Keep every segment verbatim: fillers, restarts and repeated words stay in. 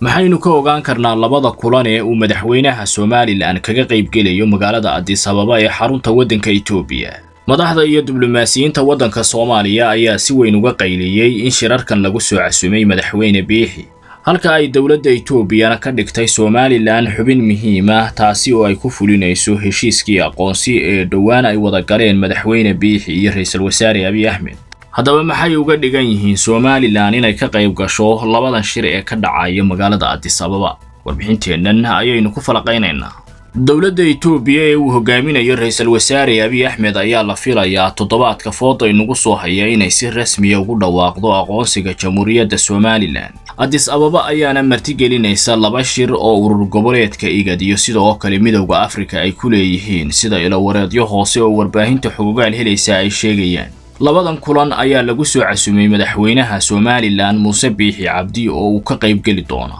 maxaynu ka ogaan karnaa labada kulan ee uu madaxweynaha Soomaaliland kaga qayb gelayo magaalada Addis Ababa ee xarunta waddanka Itoobiya madaxda iyo diblomaasiyiinta waddanka Soomaaliya ayaa si weyn uga qayliyay in shirarkan lagu soo casumay madaxweyne biixi halka ay dawladda Itoobiya ka dhigtay Soomaaliland xubin muhiim ah taasi oo ay ku fulinayso heshiiskii aqoonsi ee dhawaan ay wada galeen madaxweyne biixi iyo ra'iisul wasaare Abiy Ahmed haddaba maxay uga dhigan yihiin Soomaaliland inay ka qayb gasho labadan shir ee ka dhacaya magaalada Addis Ababa warbixinteennan ayaynu ku falaqaynaynaa dawladda Itoobiya ee uu hogaaminayo ra'iisul wasaare Abiy Ahmed ayaa la filayaa toddobaadka fooda inagu soo hayay inay si rasmi ah ugu dhawaaqdo aqoonsiga jamhuuriyadda Soomaaliland Addis Ababa ayaana martigelinaysa laba shir oo urur goboleedka IGAD iyo sidoo kale midowga Afrika ay ku leeyihiin sida ilo wareedyo hoose oo warbaahinta xuquuqaal helaysa ay sheegayaan labadan kulan ayaa lagu soo casumay madaxweynaha Soomaaliland Muuse Biixi Cabdi oo uu ka qayb geli doona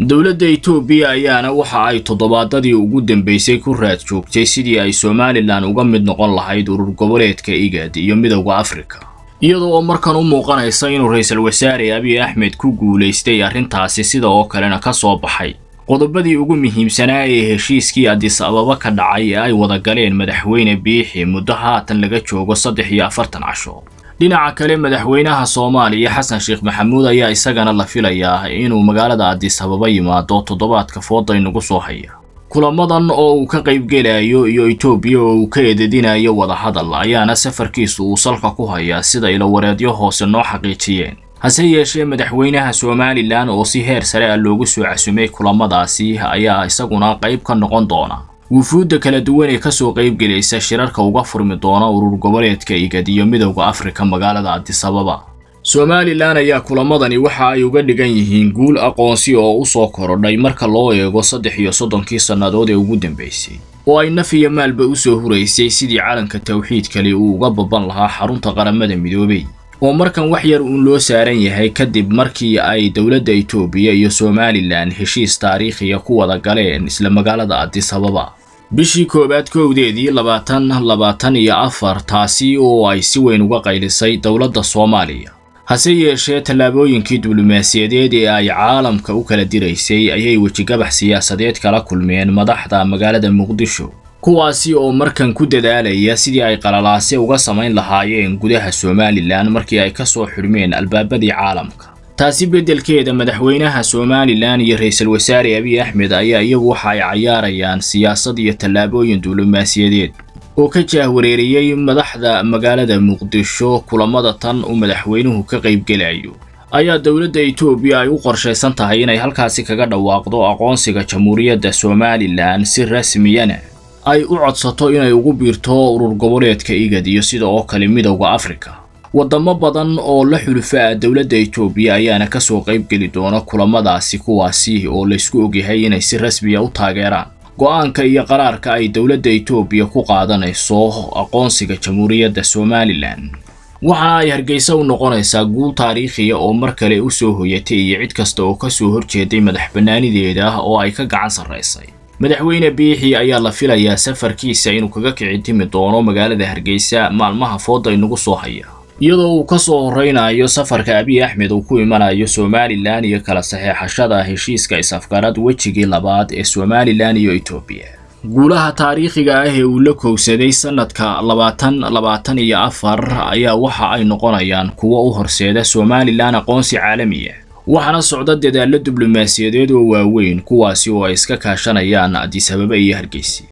dawladda Itoobiya ayaana waxa ay toddobaadadii ugu dambeysay ku raad joogtay sidii ay Soomaaliland uga mid noqon lahayd urur goboleedka IGAD iyo midowga Afrika iyadoo markan u muuqanaysa inuu ra'iisul wasaare Abiy Ahmed ku guuleystay arrintaasi sidoo kalena ka soo baxay qodobadii ugu muhiimsanaa ee heshiiskii Addis Ababa ka dhacay ay wada galeen madaxweyne biixi muddo haatan laga joogo saddex iyo afartan casho dhinaca kale madaxweynaha Soomaaliya Xasan Sheekh Maxamuud ayaa isagana la filayaa inuu magaalada Addis Ababa yimaado toddobaadka fooda inagu soo haya kulamadan oo uu ka qayb gelayo iyo Itoobiya oo ka eedinayo wada hadal ayaana safarkiisu uu salka ku haya sida ilo wareedyo hoose noo xaqiijiyeen hase yeeshee madaxweynaha Soomaaliland oo si heer sare ah loogu soo casumay kulamadaasi ayaa isaguna qayb ka noqon doona wufuudda kala duwan ee ka soo qayb galaysa shirarka uga furmi doona urur goboleedka IGAD iyo midowga Afrika magaalada Addis Ababa Soomaaliland ayaa kulamadani waxa ay uga dhigan yihiin guul aqoonsi oo u soo korodhay marka loo eego saddex iyo soddonkii sanadood ee ugu dambeysay oo ay nafiya maalba u soo huraysay sidii caalamka tawxiid kale uu uga baban lahaa xarunta qaramada midoobay oo markan wax yar uu loo saaran yahay kadib markii ay dawladda Itoobiya iyo Soomaaliland heshiis taariikhi ah ku wada galeen isla magaalada Addis Ababa bishii koobaad kowdeedii laba boqol laba iyo afar taasi oo ay si weyn uga qaylisay dawladda Soomaaliya hase yeeshee talaabooyinkii diblomaasiyadeed ee ay caalamka u kala diraysay ayay wajigabax siyaasadeed kala kulmeen madaxda magaalada Muqdisho kuwaasi oo markan ku dadaalaya sidii ay qalalaase uga sameyn lahaayeen gudaha Soomaaliland markii ay ka soo xirmeen albaabadii caalamka taasi bedelkeeda madaxweynaha Soomaaliland iyo ra'iisul wasaare Abiy Ahmed ayaa iyagu waxa ay ciyaarayaan siyaasad iyo talaabooyin diblomaasiyadeed oo ka jahwareeriyay madaxda magaalada Muqdisho kulamada tan uu madaxweynuhu ka qayb gelayo ayaa dawladda Itoobiya ay u qorsheysan tahay inay halkaasi kaga dhawaaqdo aqoonsiga jamhuuriyadda Soomaaliland si rasmi ah ay u codsato inay ugu biirto urur goboleedka IGAD iyo sidoo kale midowga Afrika wadamo badan oo la xulufaa dawladda Itoobiya ayaana ka soo qayb gali doona kulamadaasi kuwaasi oo la isku ogyahay inay si rasmi ah u taageeraan go'aanka iyo qaraarka ay dawladda Itoobiya ku qaadanayso aqoonsiga jamhuuriyadda Soomaaliland waxa ay Hargeysa u noqonaysaa guul taariikhi ah oo mar kale u soo hoyatay cid kasta oo ka soo horjeeday madaxbannaanideeda oo ay ka gacan sarreysay madaxweyne biixi ayaa la filayaa safarkiisa inuu kaga kici timi doono magaalada Hargeysa maalmaha fooda inagu soo haya iyadoo uu ka soo horeynayo safarka Abiy Ahmed uu ku imanayo Soomaaliland iyo kala saxeexashada heshiiska isafgarad wejigii labaad ee Soomaaliland iyo Itoobiya guulaha taariikhiga ah ee uu la koobsaday sanadka laba boqol laba iyo afar ayaa waxa ay noqonayaan kuwa u horseeda Soomaaliland aqoonsi caalami ah waxana socda dadaallada diblomaasiyadeed oo waaweyn kuwaasi oo ay iska kaashanayaan Addis Ababa iyo Hargeysa